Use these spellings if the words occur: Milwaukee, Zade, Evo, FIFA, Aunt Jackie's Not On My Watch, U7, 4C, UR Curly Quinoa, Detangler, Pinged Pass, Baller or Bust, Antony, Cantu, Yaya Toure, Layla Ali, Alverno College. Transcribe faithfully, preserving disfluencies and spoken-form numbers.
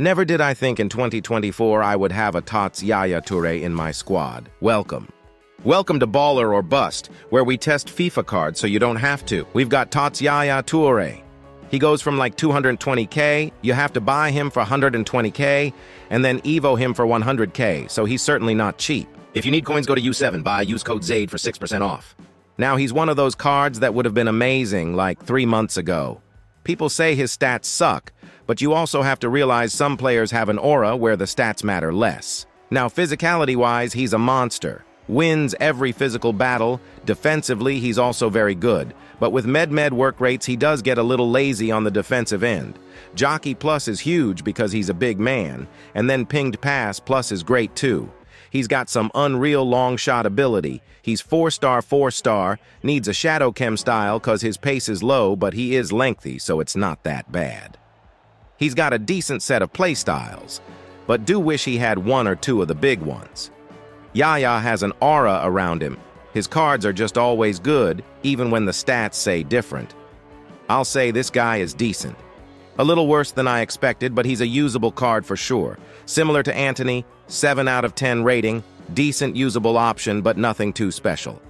Never did I think in twenty twenty-four I would have a Tots Yaya Toure in my squad. Welcome. Welcome to Baller or Bust, where we test FIFA cards so you don't have to. We've got Tots Yaya Toure. He goes from like two hundred twenty K, you have to buy him for one hundred twenty K, and then Evo him for one hundred K, so he's certainly not cheap. If you need coins, go to U seven, buy, use code Zade for six percent off. Now he's one of those cards that would have been amazing like three months ago. People say his stats suck, but you also have to realize some players have an aura where the stats matter less. Now physicality-wise, he's a monster. Wins every physical battle. Defensively, he's also very good. But with med-med work rates, he does get a little lazy on the defensive end. Jockey Plus is huge because he's a big man. And then Pinged Pass Plus is great too. He's got some unreal long shot ability. He's four-star, four-star, needs a shadow chem style because his pace is low, but he is lengthy, so it's not that bad. He's got a decent set of play styles, but do wish he had one or two of the big ones. Yaya has an aura around him. His cards are just always good, even when the stats say different. I'll say this guy is decent. A little worse than I expected, but he's a usable card for sure. Similar to Antony, seven out of ten rating, decent usable option, but nothing too special.